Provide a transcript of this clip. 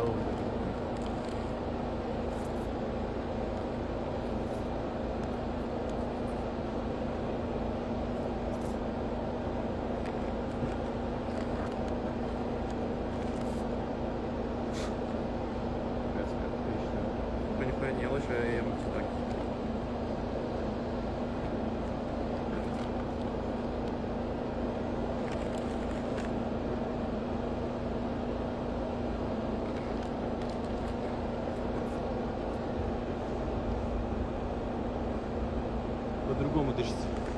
сделал. По-другому дышится.